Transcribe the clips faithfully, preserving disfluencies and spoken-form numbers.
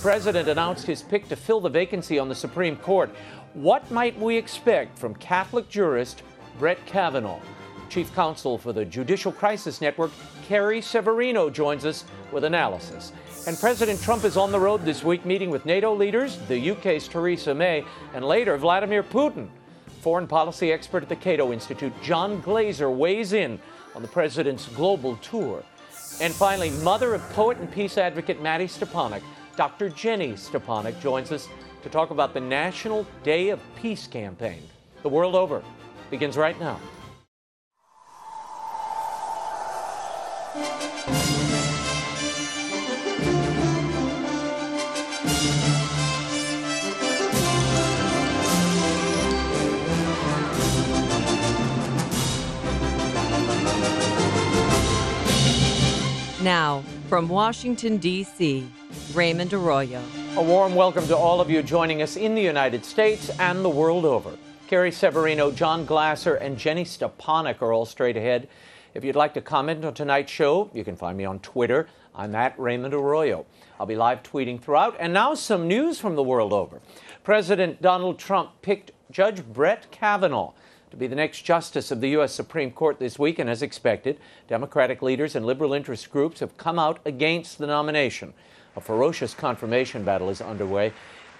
president announced his pick to fill the vacancy on the Supreme Court. What might we expect from Catholic jurist Brett Kavanaugh? Chief counsel for the Judicial Crisis Network, Carrie Severino, joins us with analysis. And President Trump is on the road this week, meeting with NATO leaders, the U K's Theresa May, and later Vladimir Putin. Foreign policy expert at the Cato Institute, John Glaser, weighs in on the president's global tour. And finally, mother of poet and peace advocate Mattie Stepanek, Doctor Jenny Stepanek, joins us to talk about the National Day of Peace campaign. The world over begins right now. Now, from Washington, D C, Raymond Arroyo. A warm welcome to all of you joining us in the United States and the world over. Carrie Severino, John Glaser, and Jenny Stepanek are all straight ahead. If you'd like to comment on tonight's show, you can find me on Twitter. I'm at Raymond Arroyo. I'll be live tweeting throughout. And now some news from the world over. President Donald Trump picked Judge Brett Kavanaugh to be the next justice of the U S Supreme Court this week, and as expected, Democratic leaders and liberal interest groups have come out against the nomination. A ferocious confirmation battle is underway.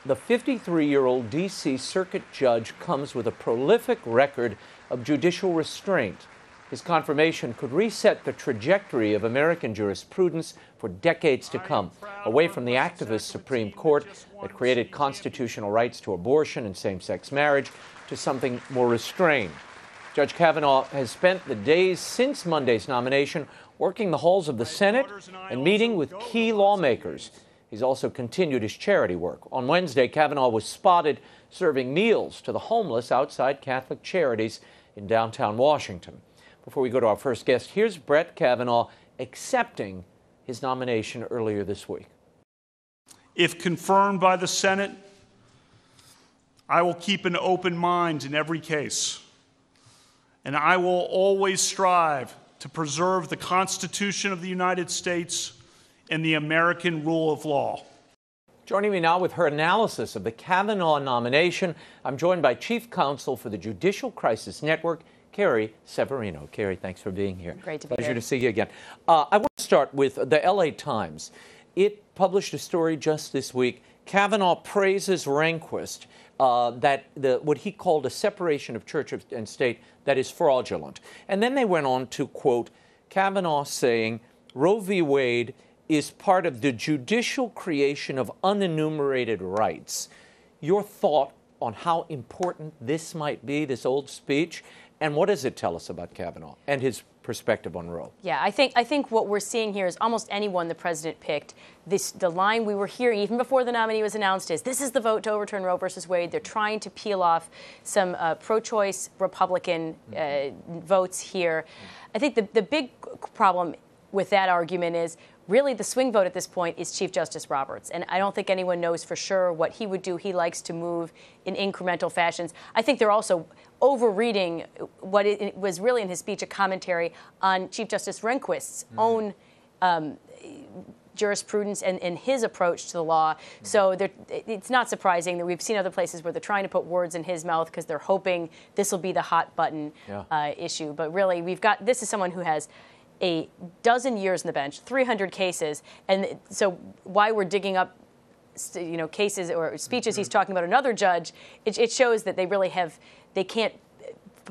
The fifty-three-year-old D C Circuit judge comes with a prolific record of judicial restraint. His confirmation could reset the trajectory of American jurisprudence for decades to come, away from the activist Supreme Court that created constitutional rights to abortion and same-sex marriage to something more restrained. Judge Kavanaugh has spent the days since Monday's nomination working the halls of the Senate and meeting with key lawmakers. He's also continued his charity work. On Wednesday, Kavanaugh was spotted serving meals to the homeless outside Catholic Charities in downtown Washington. Before we go to our first guest, here's Brett Kavanaugh accepting his nomination earlier this week. If confirmed by the Senate, I will keep an open mind in every case, and I will always strive to preserve the Constitution of the United States and the American rule of law. Joining me now with her analysis of the Kavanaugh nomination, I'm joined by Chief Counsel for the Judicial Crisis Network, Carrie Severino. Carrie, thanks for being here. Great to be Pleasure here. Pleasure to see you again. Uh, I want to start with the L A Times. It published a story just this week. Kavanaugh praises Rehnquist, uh, that the, what he called a separation of church and state that is fraudulent. And then they went on to quote Kavanaugh saying, Roe v. Wade is part of the judicial creation of unenumerated rights. Your thought on how important this might be, this old speech? And what does it tell us about Kavanaugh and his perspective on Roe? Yeah, I think I think what we're seeing here is almost anyone the president picked. This, the line we were hearing even before the nominee was announced is, this is the vote to overturn Roe versus Wade. They're trying to peel off some uh, pro-choice Republican mm-hmm. uh, votes here. Mm-hmm. I think the, the big problem with that argument is, really, the swing vote at this point is Chief Justice Roberts, and I don't think anyone knows for sure what he would do. He likes to move in incremental fashions. I think they're also overreading what it was really in his speech, a commentary on Chief Justice Rehnquist's mm-hmm. own um, jurisprudence and, and his approach to the law. Mm-hmm. So it's not surprising that we've seen other places where they're trying to put words in his mouth because they're hoping this will be the hot button yeah. uh, issue. But really, we've got this is someone who has a dozen years on the bench, three hundred cases, and so why we're digging up, you know, cases or speeches he's talking about another judge, it, it shows that they really have, they can't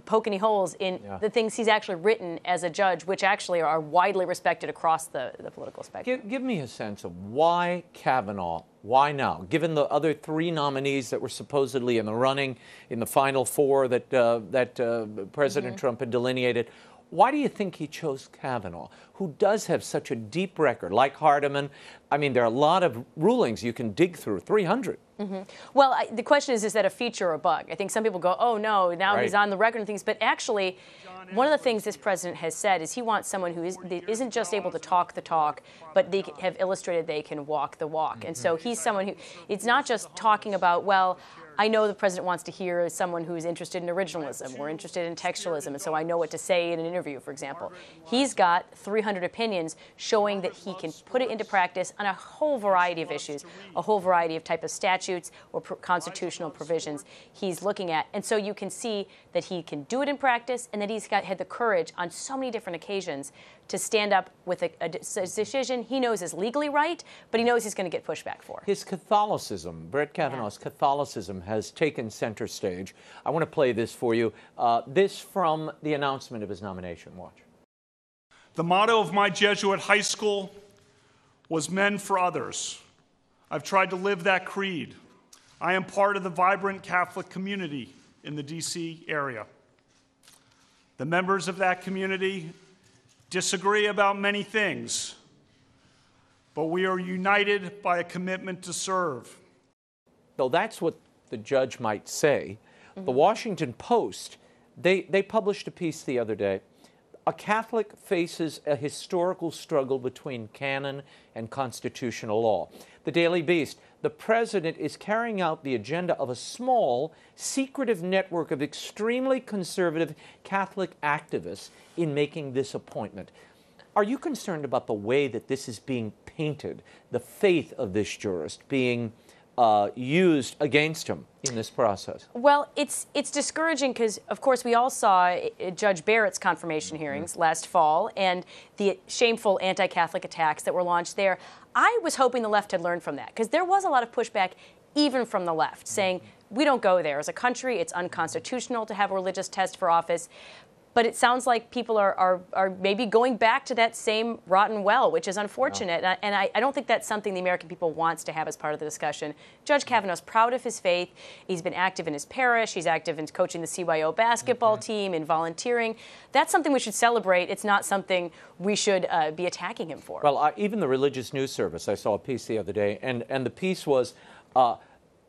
poke any holes in yeah. the things he's actually written as a judge, which actually are widely respected across the, the political spectrum. Give, give me a sense of why Kavanaugh, why now, given the other three nominees that were supposedly in the running, in the final four that, uh, that uh, President mm-hmm. Trump had delineated. Why do you think he chose Kavanaugh, who does have such a deep record, like Hardiman? I mean, there are a lot of rulings you can dig through, three hundred. Mm-hmm. Well, I, the question is, is that a feature or a bug? I think some people go, oh, no, now right. he's on the record and things. But actually, one of the things this president has said is he wants someone who is, isn't just able to talk the talk, but they have illustrated they can walk the walk. Mm-hmm. And so he's someone who, it's not just talking about, well, I know the president wants to hear is someone who is interested in originalism or interested in textualism, and so I know what to say in an interview, for example. He's got 300 three hundred opinions showing that he can put it into practice on a whole variety of issues, a whole variety of type of statutes or pro constitutional provisions he's looking at. And so you can see that he can do it in practice and that he's got, had the courage on so many different occasions to stand up with a, a decision he knows is legally right, but he knows he's going to get pushback for. His Catholicism, Brett Kavanaugh's yeah. Catholicism has taken center stage. I want to play this for you. Uh, this from the announcement of his nomination. Watch. The motto of my Jesuit high school was men for others. I've tried to live that creed. I am part of the vibrant Catholic community in the D C area. The members of that community disagree about many things, but we are united by a commitment to serve. Though that's what the judge might say. Mm-hmm. The Washington Post, they, they published a piece the other day. A Catholic faces a historical struggle between canon and constitutional law. The Daily Beast, the president is carrying out the agenda of a small, secretive network of extremely conservative Catholic activists in making this appointment. Are you concerned about the way that this is being painted, the faith of this jurist being Uh, used against him in this process? Well, it's it's discouraging because, of course, we all saw Judge Barrett's confirmation mm-hmm. hearings last fall and the shameful anti-Catholic attacks that were launched there. I was hoping the left had learned from that because there was a lot of pushback even from the left mm-hmm. saying, we don't go there. As a country, it's unconstitutional to have a religious test for office. But it sounds like people are, are, are maybe going back to that same rotten well, which is unfortunate. No. And, I, and I, I don't think that's something the American people wants to have as part of the discussion. Judge Kavanaugh's proud of his faith. He's been active in his parish. He's active in coaching the C Y O basketball mm-hmm. team and volunteering. That's something we should celebrate. It's not something we should uh, be attacking him for. Well, uh, even the Religious News Service, I saw a piece the other day, and, and the piece was uh,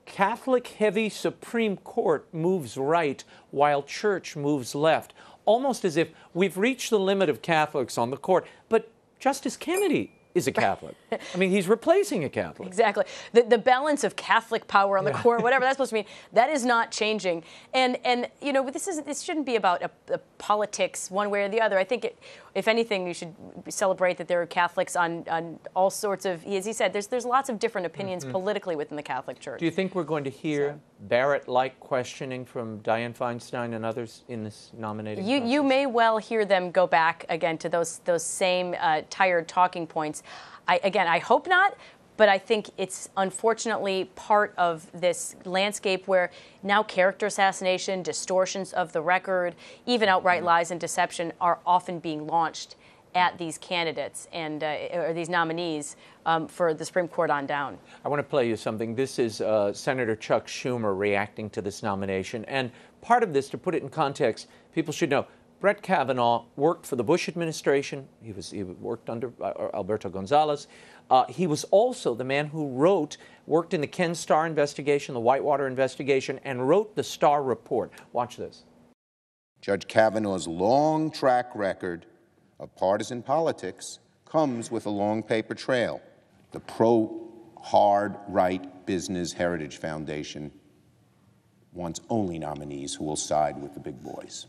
Catholic-heavy Supreme Court moves right while church moves left. Almost as if we've reached the limit of Catholics on the court. But Justice Kennedy is a Catholic. I mean, he's replacing a Catholic. Exactly. The, the balance of Catholic power on the yeah. court, whatever that's supposed to mean, that is not changing. And, and you know, this, is, this shouldn't be about a, a politics one way or the other. I think, it, if anything, you should celebrate that there are Catholics on, on all sorts of, as he said, there's, there's lots of different opinions mm-hmm. politically within the Catholic Church. Do you think we're going to hear so. Barrett-like questioning from Dianne Feinstein and others in this nominating you, process? You may well hear them go back again to those, those same uh, tired talking points. I, again, I hope not, but I think it's unfortunately part of this landscape where now character assassination, distortions of the record, even outright lies and deception are often being launched at these candidates and uh, or these nominees um, for the Supreme Court on down. I want to play you something. This is uh, Senator Chuck Schumer reacting to this nomination. And part of this, to put it in context, people should know, Brett Kavanaugh worked for the Bush administration. He was he worked under uh, Alberto Gonzalez. Uh, he was also the man who wrote, worked in the Ken Starr investigation, the Whitewater investigation, and wrote the Starr report. Watch this. Judge Kavanaugh's long track record of partisan politics comes with a long paper trail. The pro-hard right Business Heritage Foundation wants only nominees who will side with the big boys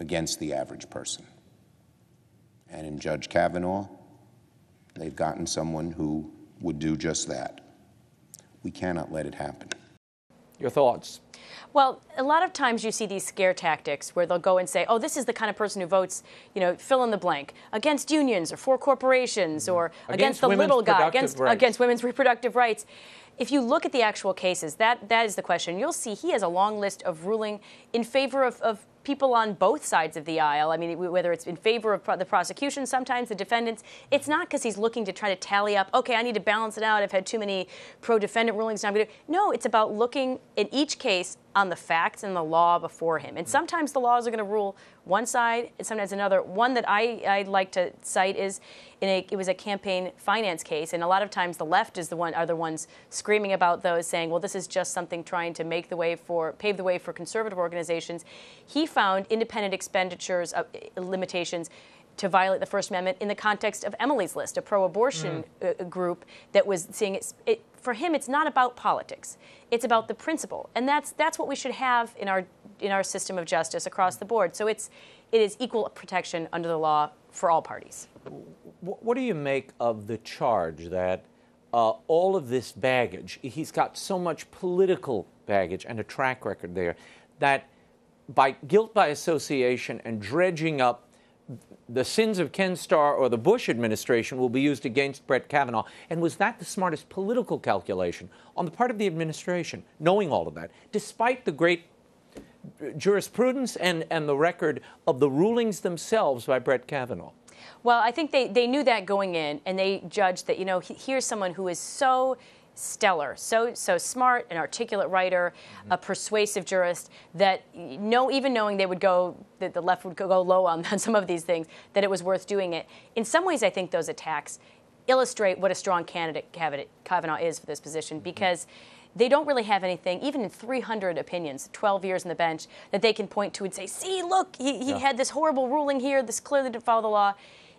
against the average person. And in Judge Kavanaugh, they've gotten someone who would do just that. We cannot let it happen. Your thoughts? Well, a lot of times you see these scare tactics where they'll go and say, oh, this is the kind of person who votes, you know, fill in the blank, against unions or for corporations or against, against the little guy, against, against women's reproductive rights. If you look at the actual cases, that, that is the question. You'll see he has a long list of ruling in favor of, of people on both sides of the aisle. I mean, whether it's in favor of pro the prosecution, sometimes the defendants. It's not because he's looking to try to tally up, okay, I need to balance it out. I've had too many pro-defendant rulings. Now I'm gonna do. No, it's about looking in each case on the facts and the law before him. And sometimes the laws are going to rule one side and sometimes another. One that I, I'd like to cite is in a, it was a campaign finance case, and a lot of times the left is the one are the ones screaming about those, saying, well, this is just something trying to make the way for, pave the way for conservative organizations. He found independent expenditures uh, limitations to violate the First Amendment in the context of Emily's List, a pro-abortion mm. uh, group that was seeing it, it. For him, it's not about politics; it's about the principle, and that's that's what we should have in our in our system of justice across the board. So it's it is equal protection under the law for all parties. What do you make of the charge that uh, all of this baggage, he's got so much political baggage and a track record there, that by guilt by association and dredging up the sins of Ken Starr or the Bush administration will be used against Brett Kavanaugh? And was that the smartest political calculation on the part of the administration, knowing all of that, despite the great jurisprudence and, and the record of the rulings themselves by Brett Kavanaugh? Well, I think they, they knew that going in, and they judged that, you know, he, here's someone who is so stellar, so so smart, an articulate writer, mm-hmm. a persuasive jurist, that no, even knowing they would go, that the left would go low on some of these things, that it was worth doing it. In some ways, I think those attacks illustrate what a strong candidate Kavanaugh is for this position, mm-hmm. because they don't really have anything, even in three hundred opinions, twelve years on the bench, that they can point to and say, see, look, he, he yeah. had this horrible ruling here, this clearly didn't follow the law.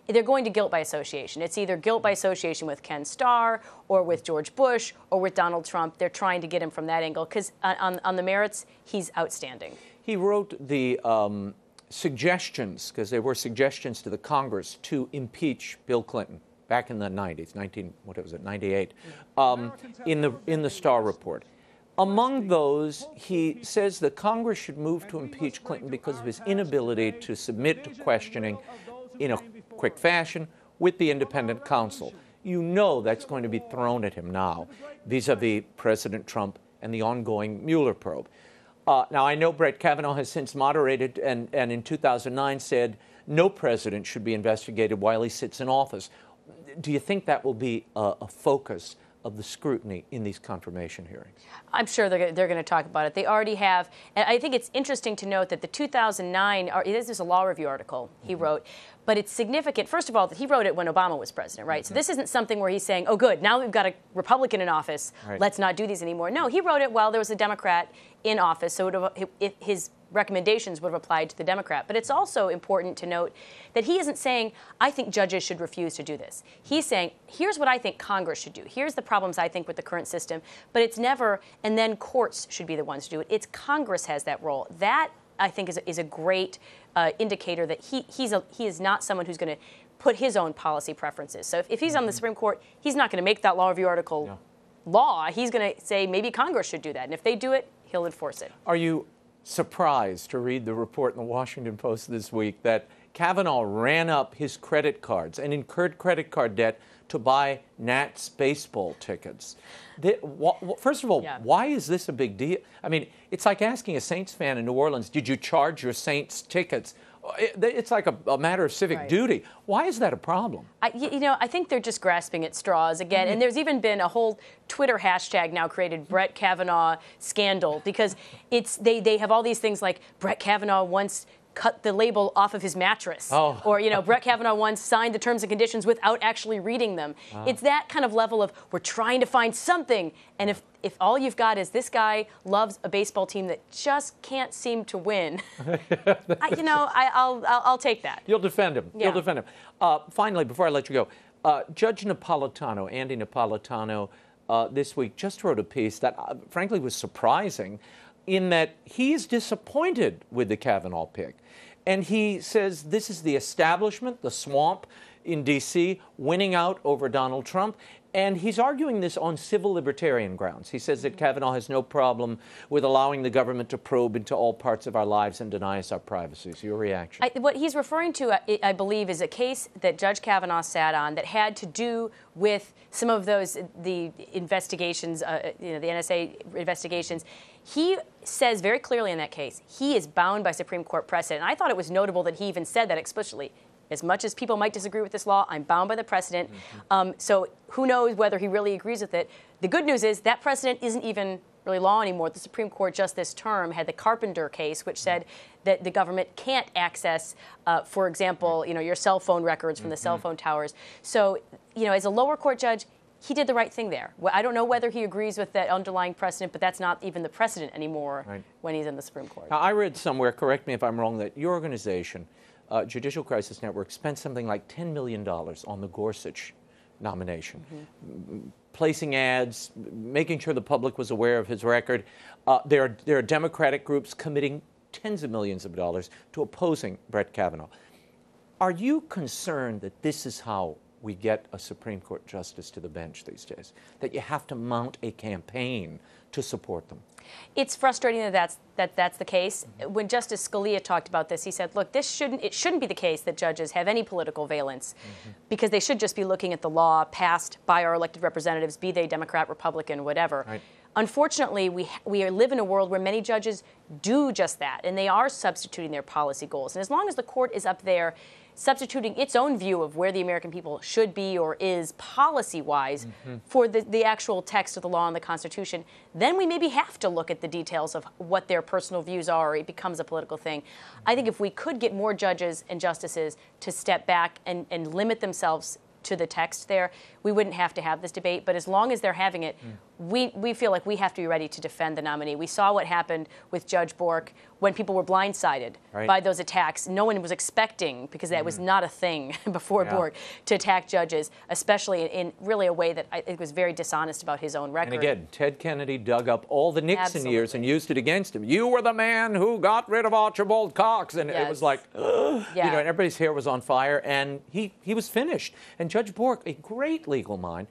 They're going to guilt by association. It's either guilt by association with Ken Starr or with George Bush or with Donald Trump. They're trying to get him from that angle because on, on the merits, he's outstanding. He wrote the um, suggestions, because there were suggestions to the Congress to impeach Bill Clinton back in the nineties, nineteen, what was it, ninety-eight, um, in the, in the Starr report. Among those, he says that Congress should move to impeach Clinton because of his inability to submit to questioning in a quick fashion with the independent counsel. You know that's going to be thrown at him now vis-a-vis President Trump and the ongoing Mueller probe. Uh, now, I know Brett Kavanaugh has since moderated and, and in two thousand nine said no president should be investigated while he sits in office. Do you think that will be a, a focus of the scrutiny in these confirmation hearings? I'm sure they're, they're going to talk about it. They already have. And I think it's interesting to note that the two thousand nine, this is a law review article he mm-hmm. wrote, but it's significant, first of all, that he wrote it when Obama was president, right? Mm-hmm. So this isn't something where he's saying, oh, good, now we've got a Republican in office, right. let's not do these anymore. No, he wrote it while there was a Democrat in office, so it would have, it, his recommendations would have applied to the Democrat. But it's also important to note that he isn't saying, I think judges should refuse to do this. He's saying, here's what I think Congress should do. Here's the problems I think with the current system. But it's never, and then courts should be the ones to do it. It's Congress has that role. That, I think, is a, is a great uh, indicator that he, he's a, he is not someone who's going to put his own policy preferences. So if, if he's on the Supreme Court, he's not going to make that law review article yeah. law. He's going to say maybe Congress should do that. And if they do it, he'll enforce it. Are you surprised to read the report in the Washington Post this week that Kavanaugh ran up his credit cards and incurred credit card debt to buy Nats baseball tickets? They, wh first of all, yeah. why is this a big deal? I mean, it's like asking a Saints fan in New Orleans, did you charge your Saints tickets? It's like a, a matter of civic right. duty. Why is that a problem? I, you know, I think they're just grasping at straws again. Mm-hmm. And there's even been a whole Twitter hashtag now created, Brett Kavanaugh scandal, because it's they, they have all these things like Brett Kavanaugh once cut the label off of his mattress, oh. or, you know, Brett Kavanaugh once signed the terms and conditions without actually reading them. Wow. It's that kind of level of we're trying to find something. And if, if all you've got is this guy loves a baseball team that just can't seem to win, I, you know, I, I'll, I'll, I'll take that. You'll defend him. Yeah. You'll defend him. Uh, finally, before I let you go, uh, Judge Napolitano, Andy Napolitano, uh, this week just wrote a piece that, uh, frankly, was surprising, in that he's disappointed with the Kavanaugh pick. And he says this is the establishment, the swamp in D C, winning out over Donald Trump. And he's arguing this on civil libertarian grounds. He says that Kavanaugh has no problem with allowing the government to probe into all parts of our lives and deny us our privacy. So your reaction? I, what he's referring to, I, I believe, is a case that Judge Kavanaugh sat on that had to do with some of those, the investigations, uh, you know, the N S A investigations. He says very clearly in that case, he is bound by Supreme Court precedent. And I thought it was notable that he even said that explicitly. As much as people might disagree with this law, I'm bound by the precedent. Mm-hmm. um, so who knows whether he really agrees with it. The good news is that precedent isn't even really law anymore. The Supreme Court just this term had the Carpenter case, which said that the government can't access, uh, for example, you know, your cell phone records from mm-hmm. the cell phone towers. So, you know, as a lower court judge, he did the right thing there. Well, I don't know whether he agrees with that underlying precedent, but that's not even the precedent anymore right. when he's in the Supreme Court. Now, I read somewhere, correct me if I'm wrong, that your organization, Uh, Judicial Crisis Network, spent something like ten million dollars on the Gorsuch nomination, mm-hmm. placing ads, making sure the public was aware of his record. Uh, there are, there are Democratic groups committing tens of millions of dollars to opposing Brett Kavanaugh. Are you concerned that this is how we get a Supreme Court justice to the bench these days, that you have to mount a campaign to support them? It's frustrating that that's, that that's the case. Mm-hmm. When Justice Scalia talked about this, he said, look, this shouldn't, it shouldn't be the case that judges have any political valence, mm-hmm. because they should just be looking at the law passed by our elected representatives, be they Democrat, Republican, whatever. Right. Unfortunately, we, we live in a world where many judges do just that, and they are substituting their policy goals. And as long as the court is up there substituting its own view of where the American people should be or is policy-wise mm-hmm. for the, the actual text of the law and the Constitution, then we maybe have to look at the details of what their personal views are, or it becomes a political thing. Mm-hmm. I think if we could get more judges and justices to step back and, and limit themselves to the text there, we wouldn't have to have this debate. But as long as they're having it, mm. we, we feel like we have to be ready to defend the nominee. We saw what happened with Judge Bork when people were blindsided right. by those attacks. No one was expecting, because that mm. was not a thing before yeah. Bork, to attack judges, especially in, in really a way that I think was very dishonest about his own record. And again, Ted Kennedy dug up all the Nixon Absolutely. years and used it against him. You were the man who got rid of Archibald Cox. And yes. it was like, ugh. Yeah. You know, and everybody's hair was on fire, and he, he was finished. And Judge Bork, a great legal mind,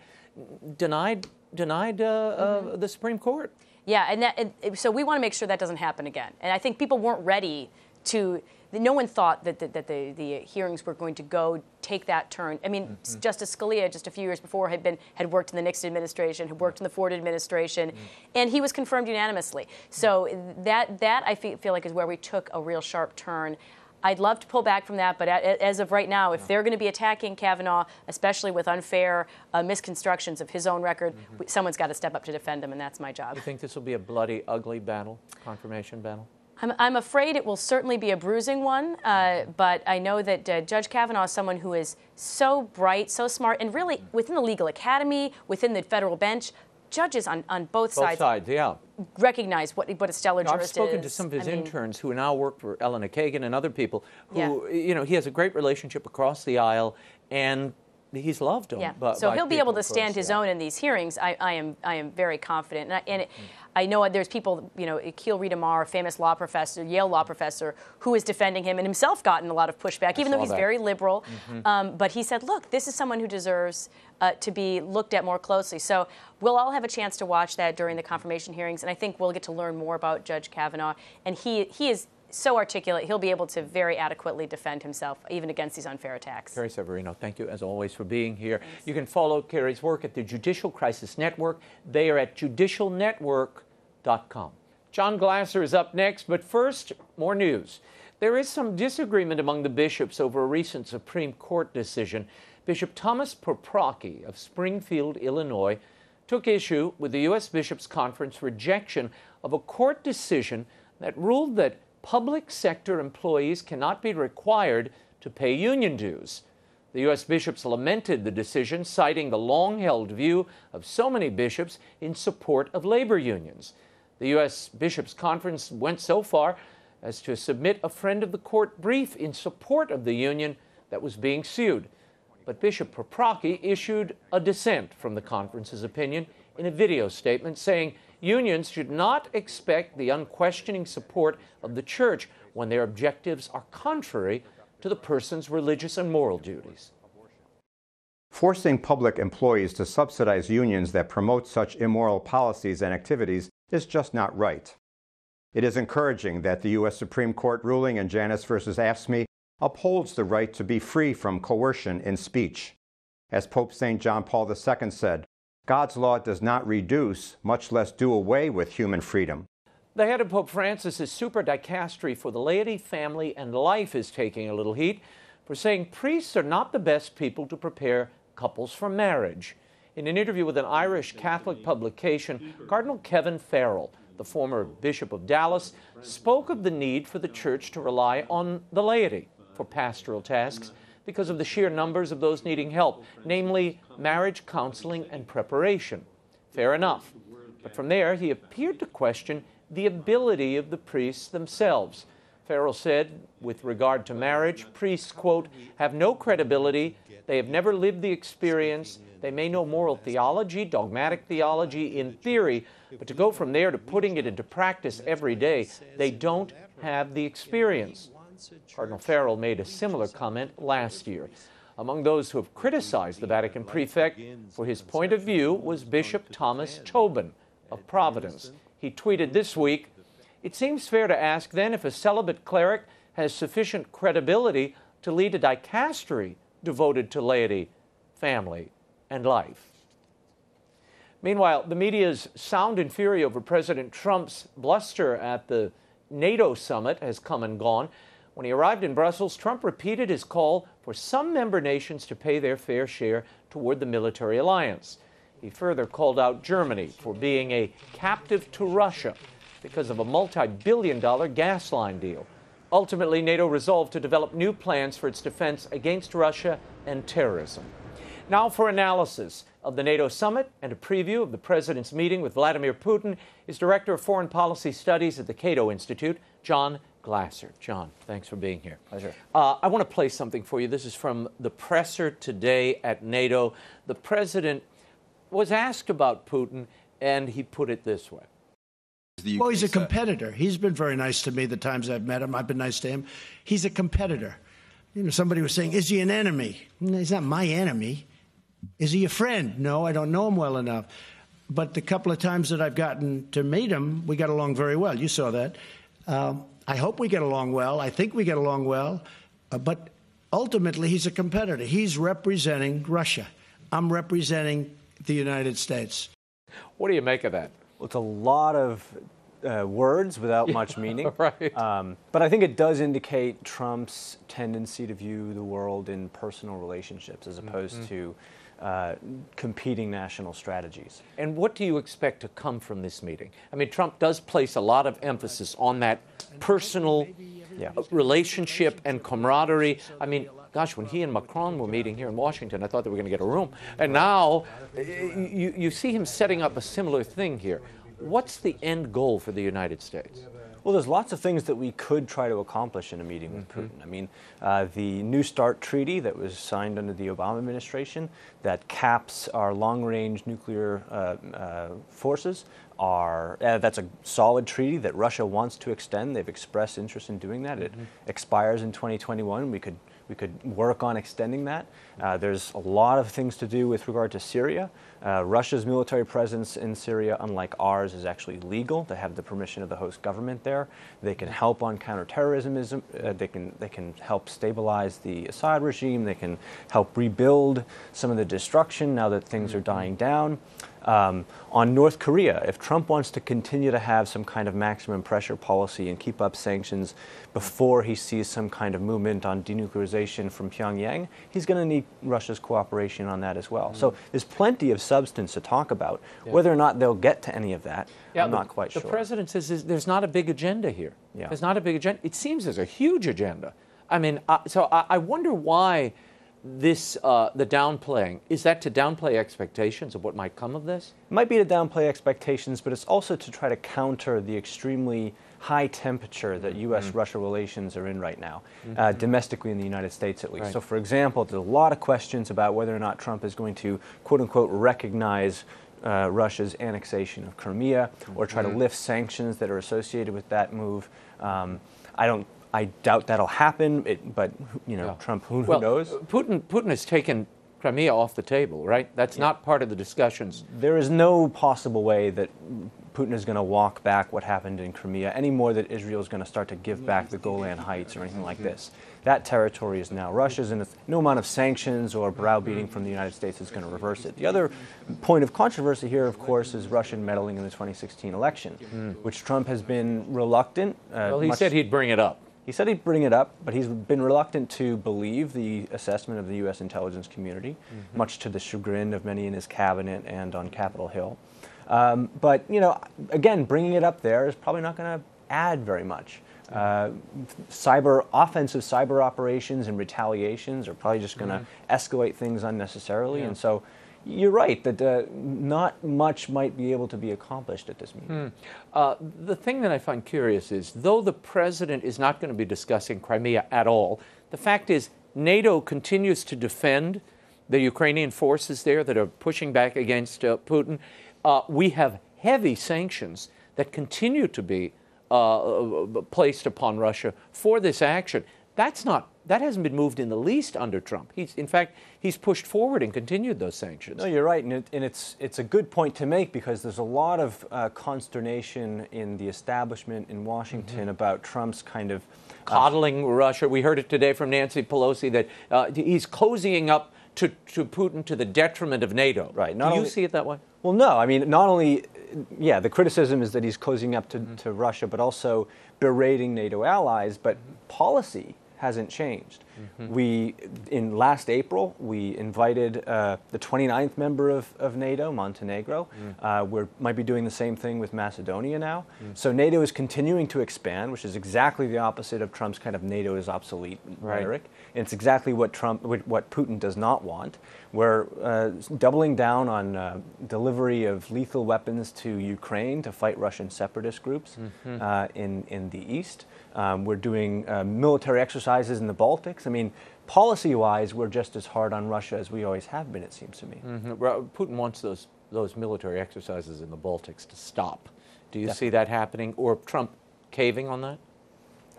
denied denied uh, mm-hmm. uh, the Supreme Court. Yeah, and, that, and so we want to make sure that doesn't happen again. And I think people weren't ready to. No one thought that the, that the, the hearings were going to go take that turn. I mean, mm-hmm. Justice Scalia, just a few years before, had been had worked in the Nixon administration, had worked in the Ford administration, mm-hmm. and he was confirmed unanimously. So that that I feel, feel like is where we took a real sharp turn. I'd love to pull back from that, but as of right now, if they're going to be attacking Kavanaugh, especially with unfair uh, misconstructions of his own record, mm-hmm. someone's got to step up to defend him, and that's my job. Do you think this will be a bloody, ugly battle, confirmation battle? I'm, I'm afraid it will certainly be a bruising one, uh, but I know that uh, Judge Kavanaugh is someone who is so bright, so smart, and really mm-hmm. within the legal academy, within the federal bench, judges on, on both, both sides, sides yeah. recognize what, what a stellar no, jurist is. I've spoken is. to some of his I interns mean, who now work for Elena Kagan and other people who, yeah. you know, he has a great relationship across the aisle, and he's loved him. Yeah. By, so by he'll be able to stand his own in these hearings. I, I am I am very confident. And I, and it, mm-hmm. I know there's people, you know, Akil Rita-Mar, famous law professor, Yale law professor, who is defending him and himself gotten a lot of pushback, I even though he's that. very liberal. Mm-hmm. um, but he said, look, this is someone who deserves uh, to be looked at more closely. So we'll all have a chance to watch that during the confirmation hearings, and I think we'll get to learn more about Judge Kavanaugh. And he he is so articulate, he'll be able to very adequately defend himself, even against these unfair attacks. Carrie Severino, thank you, as always, for being here. Thanks. You can follow Carrie's work at the Judicial Crisis Network. They are at judicial network dot com. John Glaser is up next, but first, more news. There is some disagreement among the bishops over a recent Supreme Court decision. Bishop Thomas Poprocki of Springfield, Illinois, took issue with the U S Bishops' Conference rejection of a court decision that ruled that public sector employees cannot be required to pay union dues. The U S bishops lamented the decision, citing the long-held view of so many bishops in support of labor unions. The U S Bishops' Conference went so far as to submit a friend of the court brief in support of the union that was being sued. But Bishop Poprocki issued a dissent from the conference's opinion in a video statement saying, unions should not expect the unquestioning support of the church when their objectives are contrary to the person's religious and moral duties. Forcing public employees to subsidize unions that promote such immoral policies and activities is just not right. It is encouraging that the U S Supreme Court ruling in Janus versus AFSCME upholds the right to be free from coercion in speech. As Pope Saint John Paul the Second said, God's law does not reduce, much less do away with, human freedom. The head of Pope Francis's super dicastery for the laity, family, and life is taking a little heat for saying priests are not the best people to prepare couples for marriage. In an interview with an Irish Catholic publication, Cardinal Kevin Farrell, the former Bishop of Dallas, spoke of the need for the Church to rely on the laity for pastoral tasks, because of the sheer numbers of those needing help, namely marriage counseling and preparation. Fair enough. But from there, he appeared to question the ability of the priests themselves. Farrell said, with regard to marriage, priests, quote, have no credibility, they have never lived the experience, they may know moral theology, dogmatic theology in theory, but to go from there to putting it into practice every day, they don't have the experience. Cardinal Farrell made a similar comment last year. Among those who have criticized the Vatican prefect for his point of view was Bishop Thomas Tobin of Providence. He tweeted this week, "It seems fair to ask then if a celibate cleric has sufficient credibility to lead a dicastery devoted to laity, family, and life." Meanwhile, the media's sound and fury over President Trump's bluster at the NATO summit has come and gone. When he arrived in Brussels, Trump repeated his call for some member nations to pay their fair share toward the military alliance. He further called out Germany for being a captive to Russia because of a multi-billion dollar gas line deal. Ultimately, NATO resolved to develop new plans for its defense against Russia and terrorism. Now for analysis of the NATO summit and a preview of the president's meeting with Vladimir Putin is Director of Foreign Policy Studies at the Cato Institute, John Glaser. John, thanks for being here. Pleasure. Uh, I want to play something for you. This is from the presser today at NATO. The president was asked about Putin, and he put it this way. Well, he's a competitor. He's been very nice to me the times I've met him. I've been nice to him. He's a competitor. You know, somebody was saying, is he an enemy? No, he's not my enemy. Is he a friend? No, I don't know him well enough. But the couple of times that I've gotten to meet him, we got along very well. You saw that. Um, I hope we get along well. I think we get along well. Uh, but ultimately, he's a competitor. He's representing Russia. I'm representing the United States. What do you make of that? Well, it's a lot of uh, words without much meaning. Right. Um, but I think it does indicate Trump's tendency to view the world in personal relationships as opposed mm-hmm. to uh, competing national strategies. And what do you expect to come from this meeting? I mean, Trump does place a lot of emphasis on that personal yeah. relationship and camaraderie. I mean, gosh, when he and Macron were meeting here in Washington, I thought they were going to get a room. And now you, you see him setting up a similar thing here. What's the end goal for the United States? Well, there's lots of things that we could try to accomplish in a meeting with mm-hmm. Putin. I mean, uh, the New START treaty that was signed under the Obama administration that caps our long-range nuclear uh, uh, forces, are, uh, that's a solid treaty that Russia wants to extend. They've expressed interest in doing that. Mm-hmm. It expires in twenty twenty-one. We could We could work on extending that. Uh, there's a lot of things to do with regard to Syria. Uh, Russia's military presence in Syria, unlike ours, is actually legal. They have the permission of the host government there. They can help on counterterrorism. Uh, they can they can help stabilize the Assad regime. They can help rebuild some of the destruction now that things are dying down. Um, on North Korea, if Trump wants to continue to have some kind of maximum pressure policy and keep up sanctions before he sees some kind of movement on denuclearization from Pyongyang, he's going to need Russia's cooperation on that as well. Mm. So there's plenty of substance to talk about. Yeah. Whether or not they'll get to any of that, yeah, I'm not quite the sure. The president says is, there's not a big agenda here. Yeah. There's not a big agenda. It seems there's a huge agenda. I mean, uh, so I, I wonder why... This, uh, the downplaying, is that to downplay expectations of what might come of this? It might be to downplay expectations, but it's also to try to counter the extremely high temperature that U S Russia mm-hmm. relations are in right now, mm-hmm. uh, domestically in the United States at least. Right. So, for example, there's a lot of questions about whether or not Trump is going to, quote-unquote, recognize uh, Russia's annexation of Crimea or try mm-hmm. to lift sanctions that are associated with that move. Um, I don't... I doubt that'll happen, it, but, you know, yeah. Trump, who, who well, knows? Putin, Putin has taken Crimea off the table, right? That's yeah. not part of the discussions. There is no possible way that Putin is going to walk back what happened in Crimea any more than Israel is going to start to give back the Golan Heights or anything like this. That territory is now Russia's, and no amount of sanctions or browbeating from the United States is going to reverse it. The other point of controversy here, of course, is Russian meddling in the twenty sixteen election, mm. which Trump has been reluctant. Uh, well, he said he'd bring it up. He said he'd bring it up, but he's been reluctant to believe the assessment of the U S intelligence community, mm-hmm. much to the chagrin of many in his cabinet and on Capitol Hill. Um, but, you know, again, bringing it up there is probably not going to add very much. Uh, cyber offensive cyber operations and retaliations are probably just going to mm-hmm. escalate things unnecessarily. Yeah. And so you're right that uh, not much might be able to be accomplished at this meeting. Mm. Uh, the thing that I find curious is, though the president is not going to be discussing Crimea at all, the fact is NATO continues to defend the Ukrainian forces there that are pushing back against uh, Putin. Uh, we have heavy sanctions that continue to be uh, placed upon Russia for this action. That's not, that hasn't been moved in the least under Trump. He's, in fact, he's pushed forward and continued those sanctions. No, you're right, and, it, and it's, it's a good point to make, because there's a lot of uh, consternation in the establishment in Washington mm-hmm. about Trump's kind of... Uh, coddling Russia. We heard it today from Nancy Pelosi that uh, he's cozying up to, to Putin to the detriment of NATO. Right. Not Do you only, see it that way? Well, no. I mean, not only... Yeah, the criticism is that he's cozying up to, mm-hmm. to Russia, but also berating NATO allies, but mm-hmm. policy hasn't changed. Mm-hmm. We, in last April, we invited uh, the twenty-ninth member of, of NATO, Montenegro. Mm. Uh, we might be doing the same thing with Macedonia now. Mm. So NATO is continuing to expand, which is exactly the opposite of Trump's kind of NATO is obsolete right. rhetoric. And it's exactly what Trump, what Putin does not want. We're uh, doubling down on uh, delivery of lethal weapons to Ukraine to fight Russian separatist groups mm-hmm. uh, in, in the east. Um, we're doing uh, military exercises in the Baltics. I mean, policy-wise, we're just as hard on Russia as we always have been, it seems to me. Mm-hmm. Putin wants those, those military exercises in the Baltics to stop. Do you Definitely. see that happening, or Trump caving on that?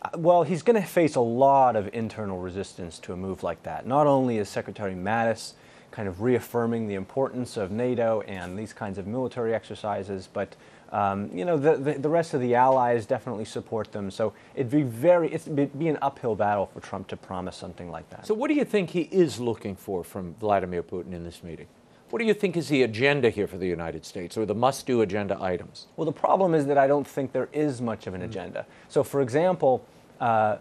Uh, well, he's going to face a lot of internal resistance to a move like that. Not only is Secretary Mattis kind of reaffirming the importance of NATO and these kinds of military exercises, but Um, you know, the, the, the rest of the allies definitely support them. So it'd be very, it'd be an uphill battle for Trump to promise something like that. So what do you think he is looking for from Vladimir Putin in this meeting? What do you think is the agenda here for the United States, or the must-do agenda items? Well, the problem is that I don't think there is much of an agenda. So, for example, uh,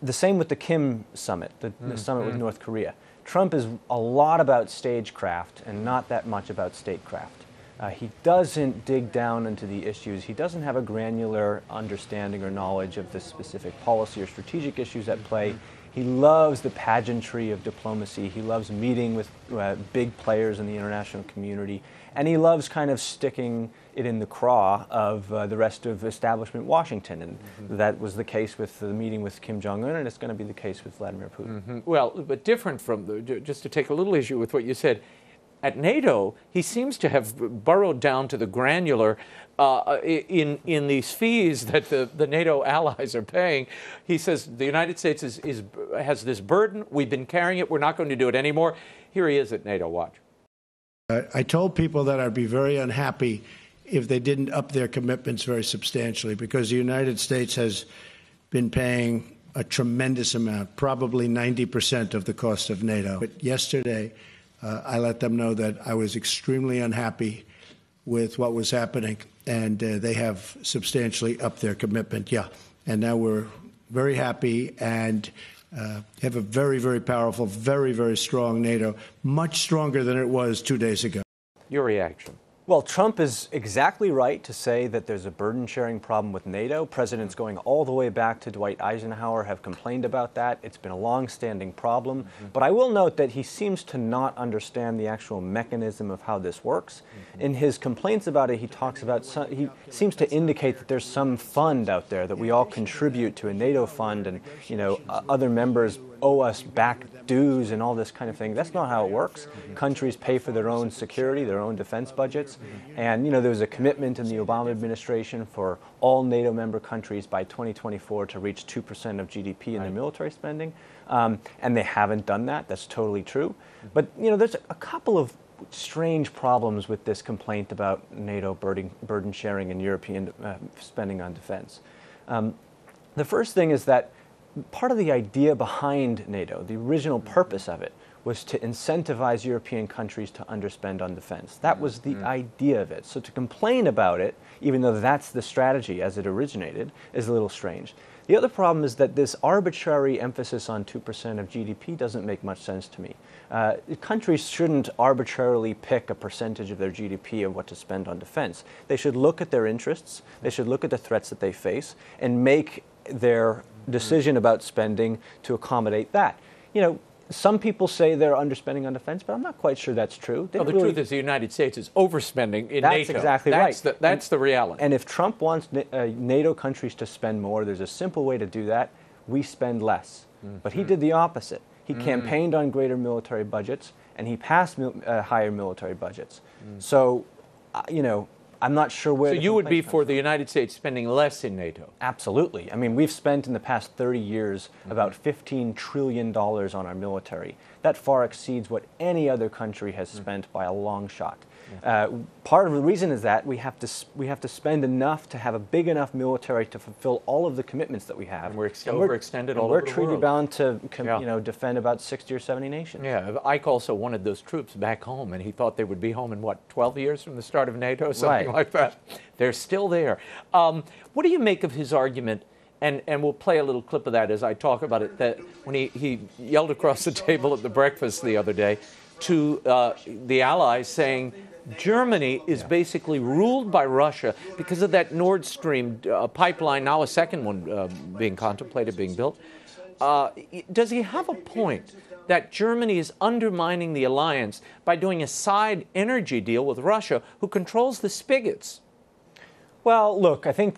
the same with the Kim summit, the, mm-hmm. the summit with North Korea. Trump is a lot about stagecraft and not that much about statecraft. Uh, he doesn't dig down into the issues. He doesn't have a granular understanding or knowledge of the specific policy or strategic issues at play. He loves the pageantry of diplomacy. He loves meeting with uh, big players in the international community. And he loves kind of sticking it in the craw of uh, the rest of establishment Washington. And mm-hmm. that was the case with the meeting with Kim Jong-un, and it's going to be the case with Vladimir Putin. Mm-hmm. Well, but different from, the, just to take a little issue with what you said, at NATO, he seems to have burrowed down to the granular uh, in, in these fees that the, the NATO allies are paying. He says the United States is, is, has this burden. We've been carrying it. We're not going to do it anymore. Here he is at NATO. Watch. I, I told people that I'd be very unhappy if they didn't up their commitments very substantially, because the United States has been paying a tremendous amount, probably ninety percent of the cost of NATO. But yesterday, Uh, I let them know that I was extremely unhappy with what was happening, and uh, they have substantially upped their commitment. Yeah. And now we're very happy and uh, have a very, very powerful, very, very strong NATO, much stronger than it was two days ago. Your reaction? Well, Trump is exactly right to say that there's a burden-sharing problem with NATO. Presidents going all the way back to Dwight Eisenhower have complained about that. It's been a long-standing problem. Mm-hmm. But I will note that he seems to not understand the actual mechanism of how this works. Mm-hmm. In his complaints about it, he talks about some, he seems to indicate that there's some fund out there that we all contribute to, a NATO fund, and you know uh, other members owe us back dues and all this kind of thing. That's not how it works. Mm-hmm. Countries pay for their own security, their own defense budgets. Mm-hmm. And, you know, there was a commitment in the Obama administration for all NATO member countries by twenty twenty-four to reach two percent of G D P in right. their military spending. Um, and they haven't done that. That's totally true. Mm-hmm. But, you know, there's a couple of strange problems with this complaint about NATO burden, burden sharing and European uh, spending on defense. Um, the first thing is that part of the idea behind NATO, the original purpose of it, was to incentivize European countries to underspend on defense. That was the mm-hmm. idea of it. So to complain about it, even though that's the strategy as it originated, is a little strange. The other problem is that this arbitrary emphasis on two percent of G D P doesn't make much sense to me. Uh, countries shouldn't arbitrarily pick a percentage of their G D P of what to spend on defense. They should look at their interests, they should look at the threats that they face, and make their decision about spending to accommodate that. You know, some people say they're underspending on defense, but I'm not quite sure that's true. Well, the really... truth is the United States is overspending in that's NATO. Exactly that's exactly right. The, that's and, the reality. And if Trump wants NATO countries to spend more, there's a simple way to do that. We spend less. Mm-hmm. But he did the opposite. He mm-hmm. campaigned on greater military budgets, and he passed mil- uh, higher military budgets. Mm-hmm. So, uh, you know, I'm not sure where. So you would be for the United States spending less in NATO? Absolutely. I mean, we've spent in the past thirty years mm-hmm. about fifteen trillion dollars on our military. That far exceeds what any other country has mm-hmm. spent by a long shot. Uh, part of the reason is that we have to we have to spend enough to have a big enough military to fulfill all of the commitments that we have. And we're ex and overextended all over the world. We're treaty bound to com yeah. you know defend about sixty or seventy nations. Yeah, Ike also wanted those troops back home, and he thought they would be home in what twelve years from the start of NATO, something right. like that. They're still there. Um, what do you make of his argument? And, and we'll play a little clip of that as I talk about it. That when he, he yelled across the table at the breakfast the other day to uh, the allies, saying Germany is yeah. basically ruled by Russia because of that Nord Stream uh, pipeline, now a second one uh, being contemplated, being built. Uh, does he have a point that Germany is undermining the alliance by doing a side energy deal with Russia, who controls the spigots? Well, look, I think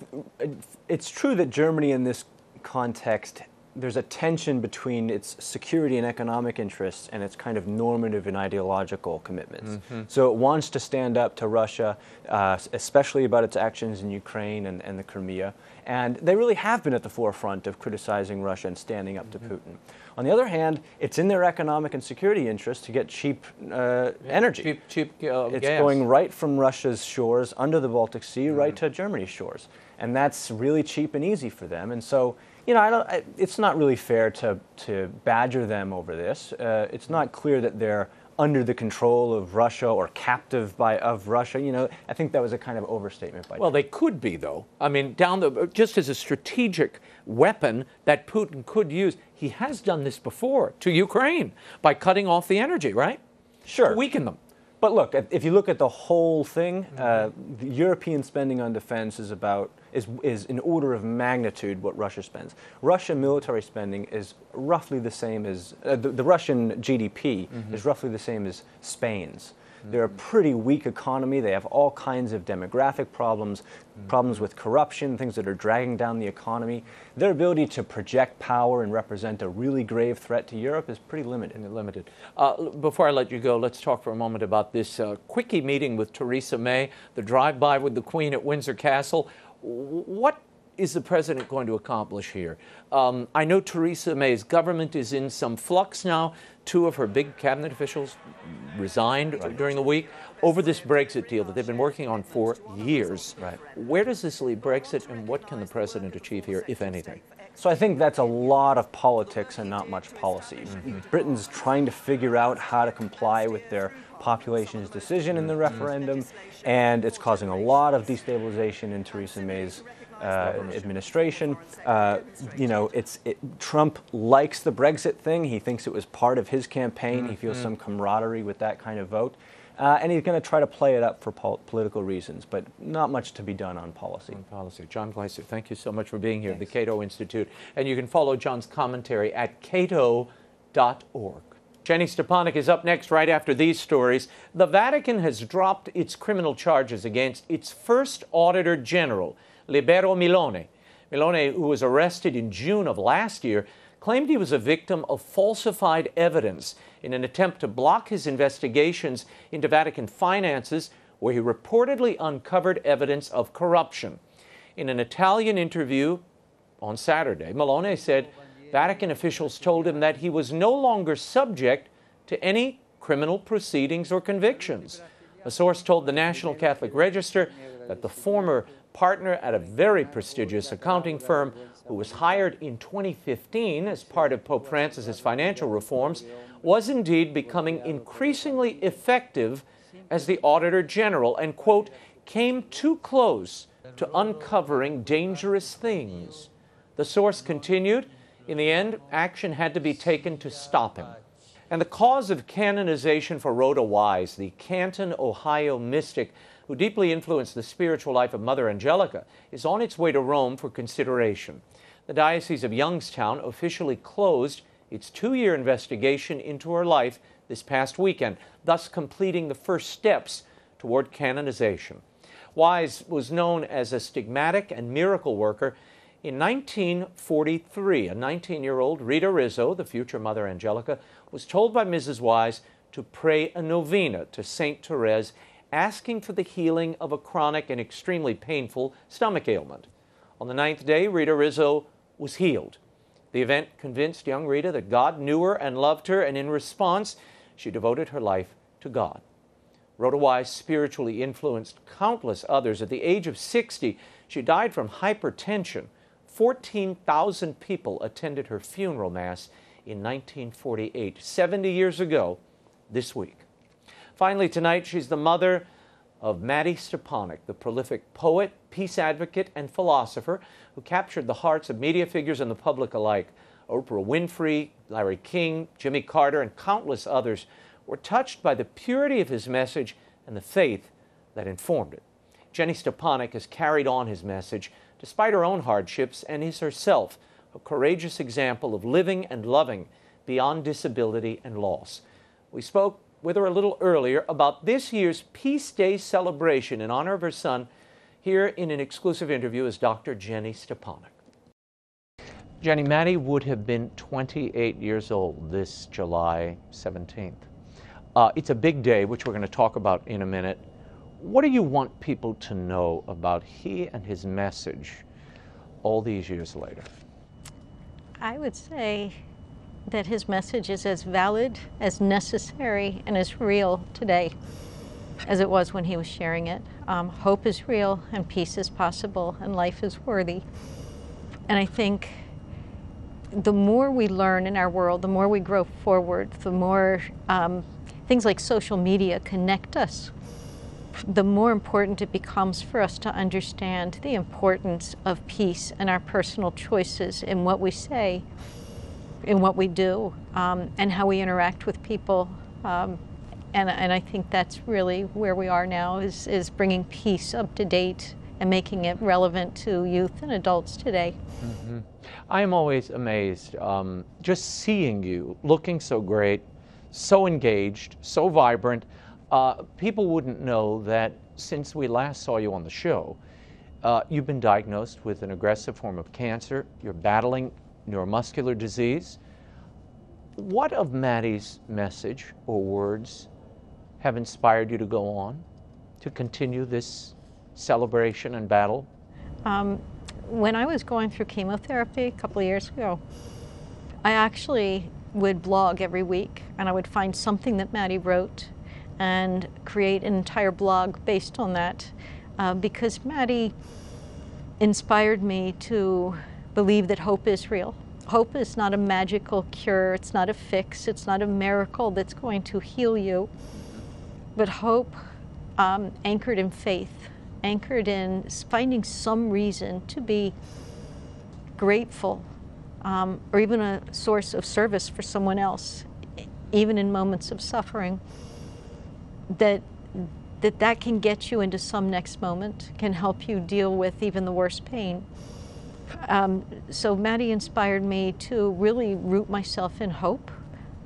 it's true that Germany in this context, there's a tension between its security and economic interests and its kind of normative and ideological commitments. Mm-hmm. So it wants to stand up to Russia, uh, especially about its actions in Ukraine and, and the Crimea. And they really have been at the forefront of criticizing Russia and standing up mm-hmm. to Putin. On the other hand, it's in their economic and security interest to get cheap uh, yeah, energy. Cheap, cheap uh, It's gas. Going right from Russia's shores under the Baltic Sea mm-hmm. right to Germany's shores. And that's really cheap and easy for them. And so You know, I don't, I, it's not really fair to, to badger them over this. Uh, it's not clear that they're under the control of Russia or captive by of Russia. You know, I think that was a kind of overstatement by. Well, Trump. They could be, though. I mean, down the just as a strategic weapon that Putin could use. He has done this before to Ukraine by cutting off the energy, right? Sure, to weaken them. But look, if you look at the whole thing, uh, the European spending on defense is about is is an order of magnitude what Russia spends. Russian military spending is roughly the same as uh, the, the Russian G D P mm-hmm. is roughly the same as Spain's. They're a pretty weak economy. They have all kinds of demographic problems, mm-hmm. problems with corruption, things that are dragging down the economy. Their ability to project power and represent a really grave threat to Europe is pretty limited. Limited. Uh, before I let you go, let's talk for a moment about this uh, quickie meeting with Theresa May, the drive-by with the Queen at Windsor Castle. What is the president going to accomplish here? Um, I know Theresa May's government is in some flux now. Two of her big cabinet officials resigned right. during the week over this Brexit deal that they've been working on for years. Right. Where does this leave Brexit, and what can the president achieve here, if anything? So I think that's a lot of politics and not much policy. Mm-hmm. Britain's trying to figure out how to comply with their population's decision in the referendum, mm-hmm. and it's causing a lot of destabilization in Theresa May's Uh, administration. Uh, you know, it's it, Trump likes the Brexit thing. He thinks it was part of his campaign. Mm-hmm. He feels some camaraderie with that kind of vote. Uh, and he's going to try to play it up for pol political reasons, but not much to be done on policy. On policy. John Glaser, thank you so much for being here Thanks. At the Cato Institute. And you can follow John's commentary at cato dot org. Jenny Stepanek is up next right after these stories. The Vatican has dropped its criminal charges against its first Auditor General, Libero Milone. Milone, who was arrested in June of last year, claimed he was a victim of falsified evidence in an attempt to block his investigations into Vatican finances, where he reportedly uncovered evidence of corruption. In an Italian interview on Saturday, Milone said Vatican officials told him that he was no longer subject to any criminal proceedings or convictions. A source told the National Catholic Register that the former partner at a very prestigious accounting firm who was hired in twenty fifteen as part of Pope Francis's financial reforms, was indeed becoming increasingly effective as the Auditor General and, quote, came too close to uncovering dangerous things. The source continued, in the end, action had to be taken to stop him. And the cause of canonization for Rhoda Wise, the Canton, Ohio mystic, who deeply influenced the spiritual life of Mother Angelica, is on its way to Rome for consideration. The Diocese of Youngstown officially closed its two-year investigation into her life this past weekend, thus completing the first steps toward canonization. Wise was known as a stigmatic and miracle worker. In nineteen forty-three, a nineteen-year-old Rita Rizzo, the future Mother Angelica, was told by Missus Wise to pray a novena to Saint Therese asking for the healing of a chronic and extremely painful stomach ailment. On the ninth day, Rita Rizzo was healed. The event convinced young Rita that God knew her and loved her, and in response, she devoted her life to God. Rhoda Wise spiritually influenced countless others. At the age of sixty, she died from hypertension. fourteen thousand people attended her funeral mass in nineteen forty-eight, seventy years ago this week. Finally tonight, she's the mother of Mattie Stepanek, the prolific poet, peace advocate, and philosopher who captured the hearts of media figures and the public alike. Oprah Winfrey, Larry King, Jimmy Carter, and countless others were touched by the purity of his message and the faith that informed it. Jenny Stepanek has carried on his message despite her own hardships and is herself a courageous example of living and loving beyond disability and loss. We spoke with her a little earlier about this year's Peace Day celebration in honor of her son. Here in an exclusive interview is Doctor Jenny Stepanek. Jenny, Mattie would have been twenty-eight years old this July seventeenth. Uh, it's a big day, which we're going to talk about in a minute. What do you want people to know about he and his message all these years later? I would say that his message is as valid, as necessary, and as real today as it was when he was sharing it. Um, hope is real, and peace is possible, and life is worthy. And I think the more we learn in our world, the more we grow forward, the more um, things like social media connect us, the more important it becomes for us to understand the importance of peace and our personal choices in what we say, in what we do, um, and how we interact with people. Um, and, and I think that's really where we are now, is, is bringing peace up to date and making it relevant to youth and adults today. Mm-hmm. I'm always amazed, um, just seeing you looking so great, so engaged, so vibrant. Uh, people wouldn't know that since we last saw you on the show, uh, you've been diagnosed with an aggressive form of cancer. You're battling neuromuscular disease. What of Mattie's message or words have inspired you to go on, to continue this celebration and battle? Um, when I was going through chemotherapy a couple of years ago, I actually would blog every week, and I would find something that Mattie wrote and create an entire blog based on that, uh, because Mattie inspired me to believe that hope is real. Hope is not a magical cure, it's not a fix, it's not a miracle that's going to heal you, but hope um, anchored in faith, anchored in finding some reason to be grateful, um, or even a source of service for someone else, even in moments of suffering, that that that can get you into some next moment, can help you deal with even the worst pain. Um, so Mattie inspired me to really root myself in hope,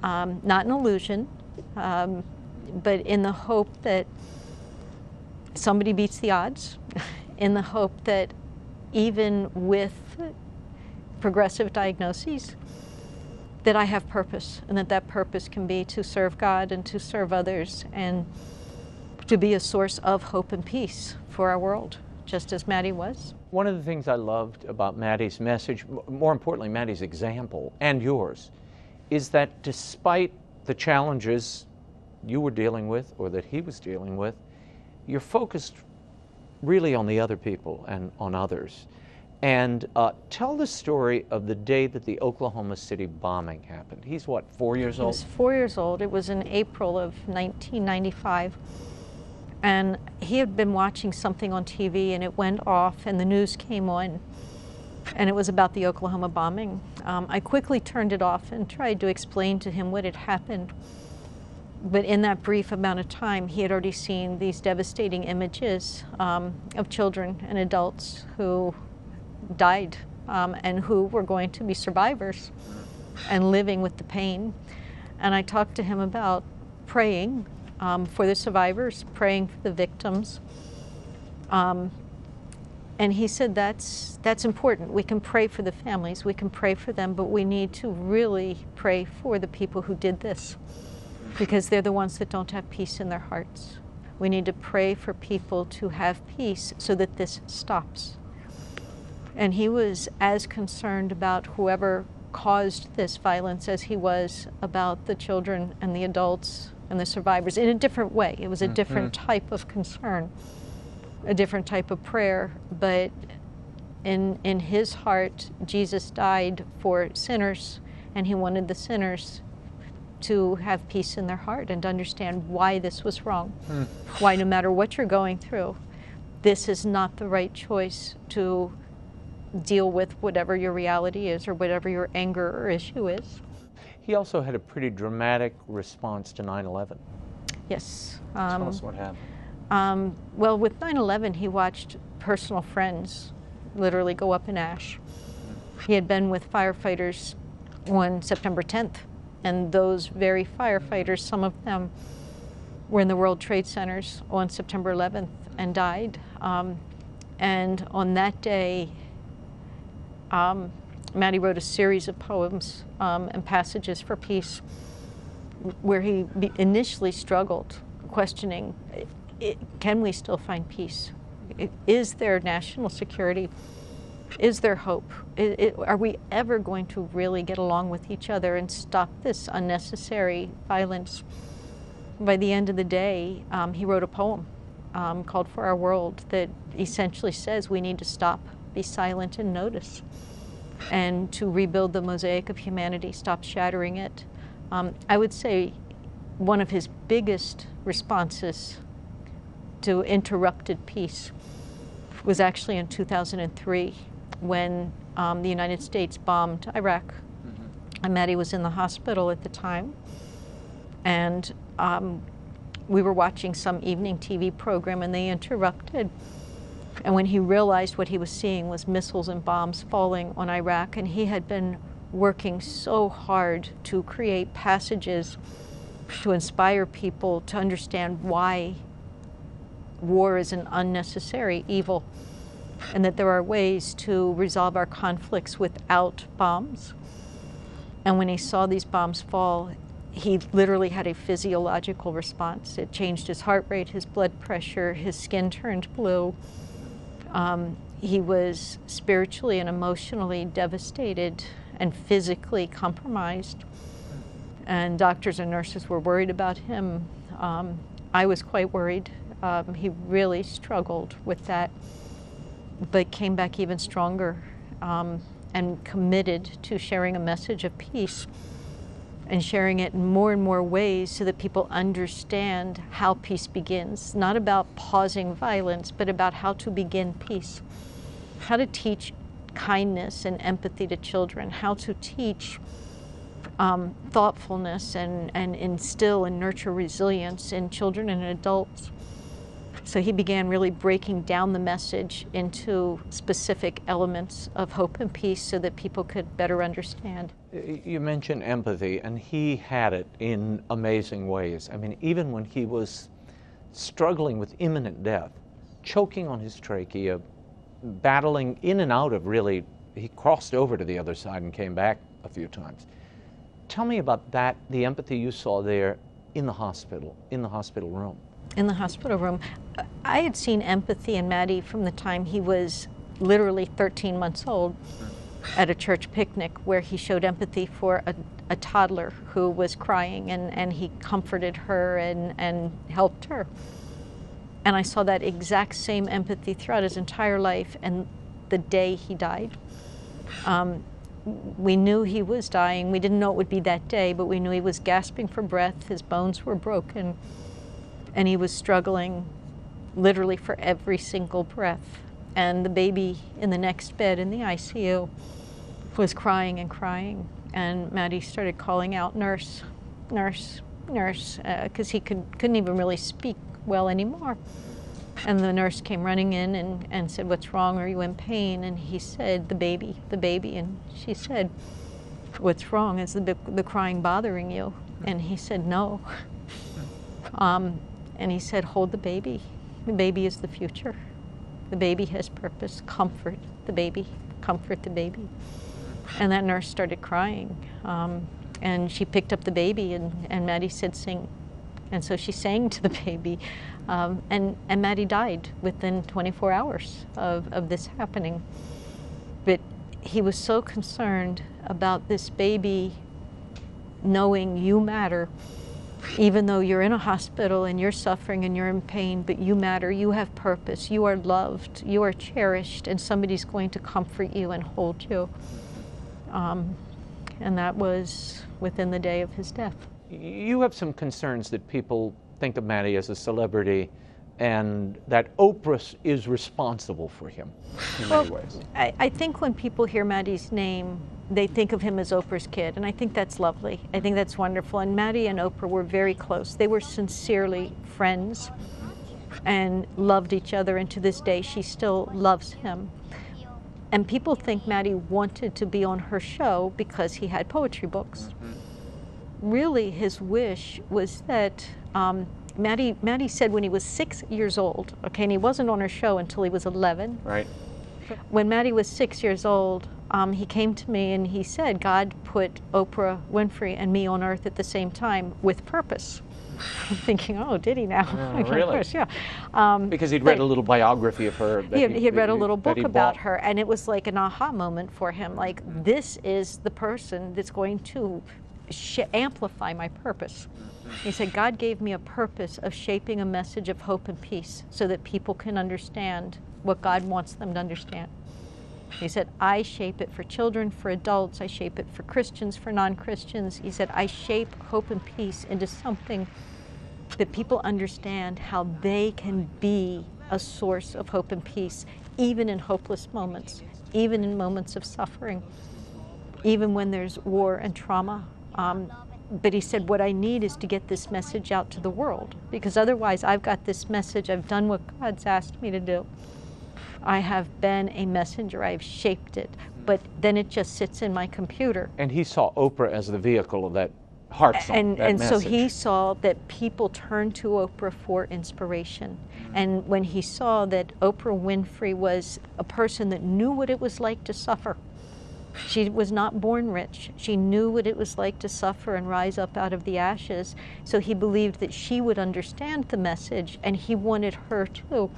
um, not an illusion, um, but in the hope that somebody beats the odds, in the hope that even with progressive diagnoses, that I have purpose, and that that purpose can be to serve God and to serve others and to be a source of hope and peace for our world, just as Mattie was. One of the things I loved about Mattie's message, more importantly, Mattie's example and yours, is that despite the challenges you were dealing with or that he was dealing with, you're focused really on the other people and on others. And uh, tell the story of the day that the Oklahoma City bombing happened. He's what, four years old? He was four years old. It was in April of nineteen ninety-five. And he had been watching something on T V, and it went off, and the news came on, and it was about the Oklahoma bombing. Um, I quickly turned it off and tried to explain to him what had happened. But in that brief amount of time, he had already seen these devastating images um, of children and adults who died, um, and who were going to be survivors and living with the pain. And I talked to him about praying um, for the survivors, praying for the victims. Um, and he said, that's, that's important. We can pray for the families, we can pray for them, but we need to really pray for the people who did this, because they're the ones that don't have peace in their hearts. We need to pray for people to have peace so that this stops. And he was as concerned about whoever caused this violence as he was about the children and the adults and the survivors, in a different way. It was a different mm-hmm. type of concern, a different type of prayer. But in, in his heart, Jesus died for sinners, and he wanted the sinners to have peace in their heart and to understand why this was wrong, mm. why no matter what you're going through, this is not the right choice to deal with whatever your reality is or whatever your anger or issue is. He also had a pretty dramatic response to nine eleven. Yes. Um, Tell us what happened. Um, well, with nine eleven, he watched personal friends literally go up in ash. He had been with firefighters on September tenth, and those very firefighters, some of them, were in the World Trade Centers on September eleventh and died. Um, and on that day, Um, Mattie wrote a series of poems um, and passages for peace where he initially struggled, questioning, it, can we still find peace? It, is there national security? Is there hope? It, it, are we ever going to really get along with each other and stop this unnecessary violence? By the end of the day, um, he wrote a poem um, called For Our World that essentially says we need to stop, be silent and notice, and to rebuild the mosaic of humanity, stop shattering it. Um, I would say one of his biggest responses to interrupted peace was actually in two thousand three when um, the United States bombed Iraq. Mm-hmm. And Mattie was in the hospital at the time, and um, we were watching some evening T V program and they interrupted. And when he realized what he was seeing was missiles and bombs falling on Iraq, and he had been working so hard to create passages to inspire people to understand why war is an unnecessary evil and that there are ways to resolve our conflicts without bombs. And when he saw these bombs fall, he literally had a physiological response. It changed his heart rate, his blood pressure, his skin turned blue. Um, he was spiritually and emotionally devastated and physically compromised. And doctors and nurses were worried about him. Um, I was quite worried. Um, he really struggled with that, but came back even stronger um, and committed to sharing a message of peace and sharing it in more and more ways so that people understand how peace begins. Not about pausing violence, but about how to begin peace. How to teach kindness and empathy to children. How to teach um, thoughtfulness and, and instill and nurture resilience in children and adults. So he began really breaking down the message into specific elements of hope and peace so that people could better understand. You mentioned empathy, and he had it in amazing ways. I mean, even when he was struggling with imminent death, choking on his trachea, battling in and out of really, he crossed over to the other side and came back a few times. Tell me about that, the empathy you saw there in the hospital, in the hospital room. In the hospital room. I had seen empathy in Mattie from the time he was literally thirteen months old at a church picnic where he showed empathy for a, a toddler who was crying, and, and he comforted her and, and helped her. And I saw that exact same empathy throughout his entire life, and the day he died. Um, we knew he was dying. We didn't know it would be that day, but we knew he was gasping for breath. His bones were broken, and he was struggling literally for every single breath. And the baby in the next bed in the I C U was crying and crying. And Mattie started calling out, nurse, nurse, nurse, because uh, he could, couldn't even really speak well anymore. And the nurse came running in and, and said, what's wrong? Are you in pain? And he said, the baby, the baby. And she said, what's wrong? Is the, the crying bothering you? And he said, no. Um, And he said, hold the baby. The baby is the future. The baby has purpose. Comfort the baby. Comfort the baby. And that nurse started crying. Um, and she picked up the baby, and, and Mattie said, sing, And so she sang to the baby, um, and, and Mattie died within twenty-four hours of, of this happening. But he was so concerned about this baby knowing you matter, even though you're in a hospital and you're suffering and you're in pain, but you matter, you have purpose, you are loved, you are cherished, and somebody's going to comfort you and hold you. Um, and that was within the day of his death. You have some concerns that people think of Mattie as a celebrity and that Oprah is responsible for him in well, many ways. I, I think when people hear Mattie's name, they think of him as Oprah's kid, and I think that's lovely. I think that's wonderful. And Mattie and Oprah were very close. They were sincerely friends and loved each other, and to this day she still loves him. And people think Mattie wanted to be on her show because he had poetry books. Really, his wish was that um, Mattie, Mattie said when he was six years old, okay, and he wasn't on her show until he was eleven. Right. When Mattie was six years old, um, he came to me and he said, God put Oprah Winfrey and me on earth at the same time with purpose. I'm thinking, oh, did he now? Oh, really? Of course, yeah. Um, because he'd read but, a little biography of her. That he, he, he had read a little book about her, and it was like an aha moment for him. Like, mm-hmm. this is the person that's going to amplify my purpose. He said, God gave me a purpose of shaping a message of hope and peace so that people can understand what God wants them to understand. He said, I shape it for children, for adults. I shape it for Christians, for non-Christians. He said, I shape hope and peace into something that people understand how they can be a source of hope and peace, even in hopeless moments, even in moments of suffering, even when there's war and trauma. Um, but he said, what I need is to get this message out to the world, because otherwise I've got this message. I've done what God's asked me to do. I have been a messenger. I've shaped it. But then it just sits in my computer. And he saw Oprah as the vehicle of that heart song, and, that and message. So he saw that people turned to Oprah for inspiration. And when he saw that Oprah Winfrey was a person that knew what it was like to suffer, she was not born rich. She knew what it was like to suffer and rise up out of the ashes. So he believed that she would understand the message, and he wanted her to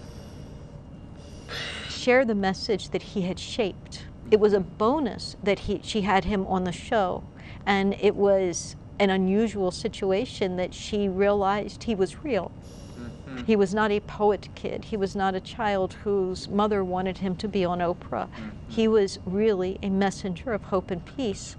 share the message that he had shaped. It was a bonus that he, she had him on the show, and it was an unusual situation that she realized he was real. He was not a poet kid. He was not a child whose mother wanted him to be on Oprah. He was really a messenger of hope and peace.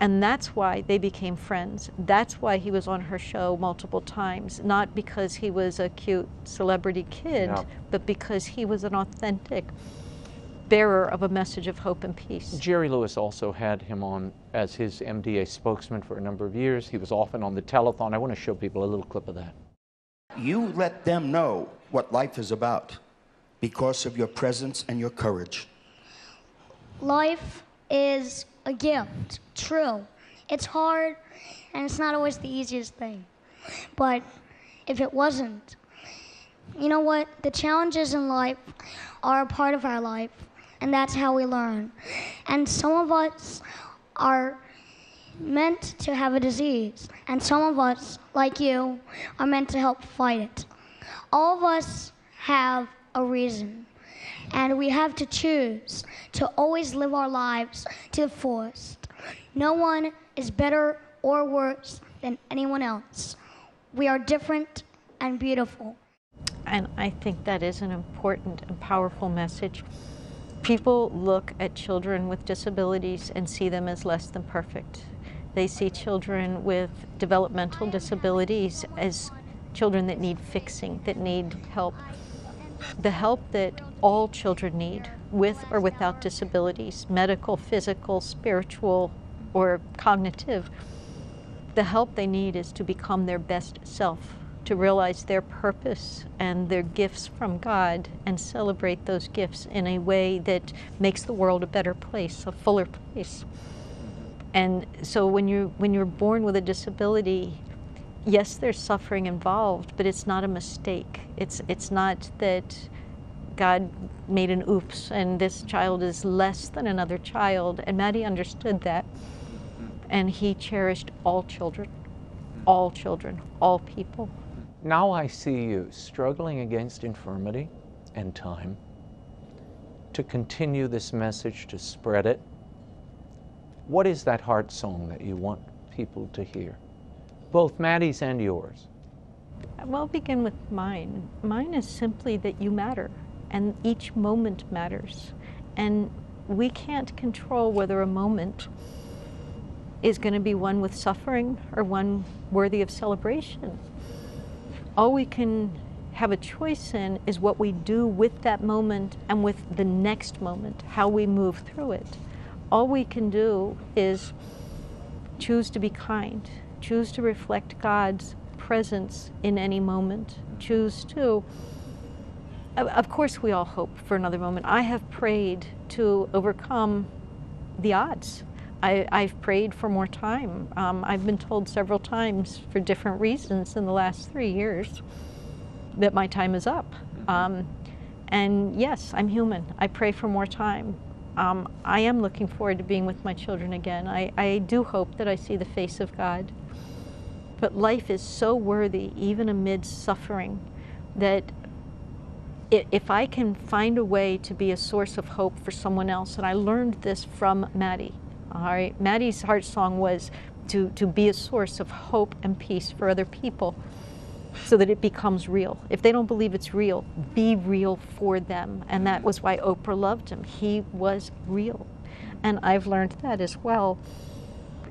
And that's why they became friends. That's why he was on her show multiple times, not because he was a cute celebrity kid, no. but because he was an authentic bearer of a message of hope and peace. Jerry Lewis also had him on as his M D A spokesman for a number of years. He was often on the telethon. I want to show people a little clip of that. You let them know what life is about because of your presence and your courage. Life is a gift, true. It's hard, and it's not always the easiest thing. But if it wasn't, you know what? The challenges in life are a part of our life, and that's how we learn. And some of us are meant to have a disease, and some of us, like you, are meant to help fight it. All of us have a reason, and we have to choose to always live our lives to the fullest. No one is better or worse than anyone else. We are different and beautiful. And I think that is an important and powerful message. People look at children with disabilities and see them as less than perfect. They see children with developmental disabilities as children that need fixing, that need help. The help that all children need, with or without disabilities, medical, physical, spiritual, or cognitive, the help they need is to become their best self, to realize their purpose and their gifts from God, and celebrate those gifts in a way that makes the world a better place, a fuller place. And so when you're, when you're born with a disability, yes, there's suffering involved, but it's not a mistake. It's, it's not that God made an oops and this child is less than another child. And Mattie understood that, and he cherished all children. all children, all people. Now I see you struggling against infirmity and time to continue this message, to spread it. What is that heart song that you want people to hear? Both Mattie's and yours. Well, begin with mine. Mine is simply that you matter, and each moment matters. And we can't control whether a moment is going to be one with suffering or one worthy of celebration. All we can have a choice in is what we do with that moment and with the next moment, how we move through it. All we can do is choose to be kind, choose to reflect God's presence in any moment, choose to, of course we all hope for another moment. I have prayed to overcome the odds. I, I've prayed for more time. Um, I've been told several times for different reasons in the last three years that my time is up. Um, and yes, I'm human. I pray for more time. Um, I am looking forward to being with my children again. I, I do hope that I see the face of God. But life is so worthy, even amid suffering, that if I can find a way to be a source of hope for someone else, and I learned this from Mattie. All right, Mattie's heart song was to, to be a source of hope and peace for other people so that it becomes real. If they don't believe it's real, be real for them. And that was why Oprah loved him. He was real. And I've learned that as well,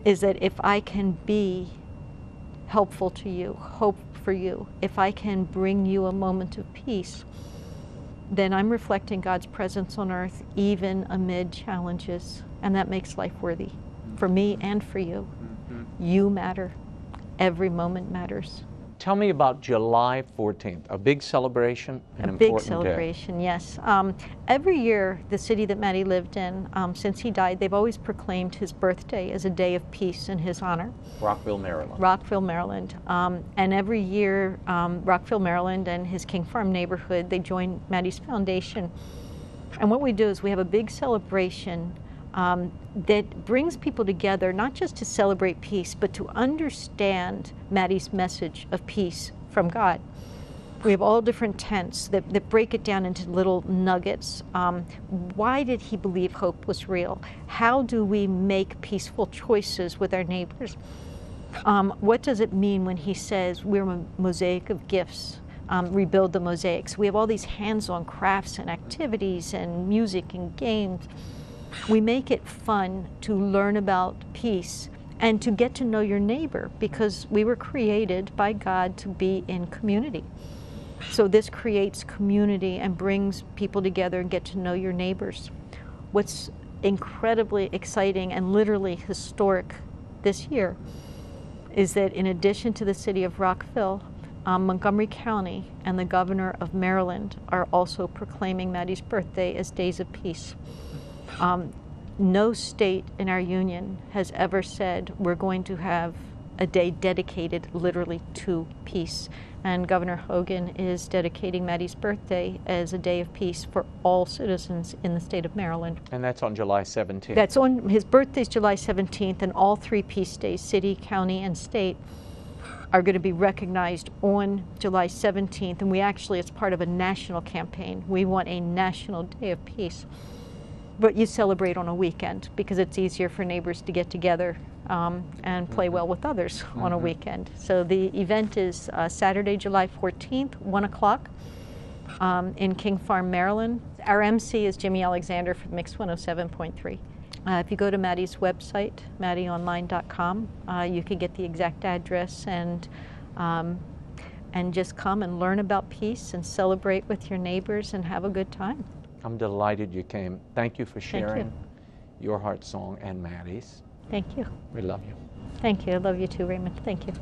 is that if I can be helpful to you, hope for you, if I can bring you a moment of peace, then I'm reflecting God's presence on earth, even amid challenges. And that makes life worthy for me and for you. Mm-hmm. You matter. Every moment matters. Tell me about July fourteenth, a big celebration, an important day. A big celebration, yes. Um, every year, the city that Mattie lived in, um, since he died, they've always proclaimed his birthday as a day of peace in his honor. Rockville, Maryland. Rockville, Maryland. Um, and every year, um, Rockville, Maryland and his King Farm neighborhood, they join Mattie's foundation. And what we do is we have a big celebration Um, that brings people together, not just to celebrate peace, but to understand Mattie's message of peace from God. We have all different tents that, that break it down into little nuggets. Um, why did he believe hope was real? How do we make peaceful choices with our neighbors? Um, what does it mean when he says we're a mosaic of gifts? Um, rebuild the mosaics. We have all these hands-on crafts and activities and music and games. We make it fun to learn about peace and to get to know your neighbor, because we were created by God to be in community. So this creates community and brings people together and get to know your neighbors. What's incredibly exciting and literally historic this year is that in addition to the city of Rockville, um, Montgomery County and the governor of Maryland are also proclaiming Mattie's birthday as days of peace. Um, no state in our union has ever said we're going to have a day dedicated literally to peace. And Governor Hogan is dedicating Mattie's birthday as a day of peace for all citizens in the state of Maryland. And that's on July seventeenth. That's on, his birthday's July seventeenth, and all three peace days, city, county, and state, are going to be recognized on July seventeenth. And we actually, it's part of a national campaign. We want a national day of peace. But you celebrate on a weekend because it's easier for neighbors to get together um, and play well with others mm-hmm. on a weekend. So the event is uh, Saturday, July fourteenth, one o'clock um, in King Farm, Maryland. Our M C is Jimmy Alexander from Mix one oh seven point three. Uh, if you go to Mattie's website, mattie online dot com, uh, you can get the exact address and um, and just come and learn about peace and celebrate with your neighbors and have a good time. I'm delighted you came. Thank you for sharing you. your heart song and Mattie's. Thank you. We love you. Thank you. I love you too, Raymond. Thank you.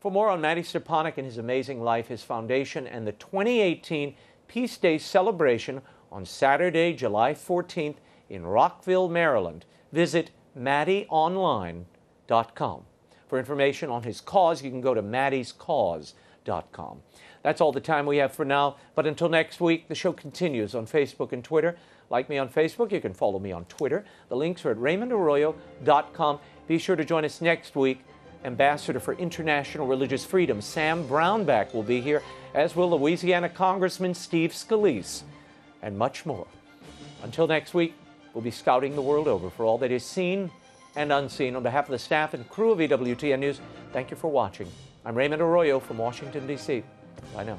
For more on Mattie Stepanek and his amazing life, his foundation, and the twenty eighteen Peace Day celebration on Saturday, July fourteenth in Rockville, Maryland, visit mattie online dot com. For information on his cause, you can go to matties cause dot com. That's all the time we have for now, but until next week, the show continues on Facebook and Twitter. Like me on Facebook, you can follow me on Twitter. The links are at raymond arroyo dot com. Be sure to join us next week Ambassador for International Religious Freedom, Sam Brownback, will be here, as will Louisiana Congressman Steve Scalise, and much more. Until next week, we'll be scouting the world over for all that is seen and unseen. On behalf of the staff and crew of E W T N News, thank you for watching. I'm Raymond Arroyo from Washington, D C Bye now.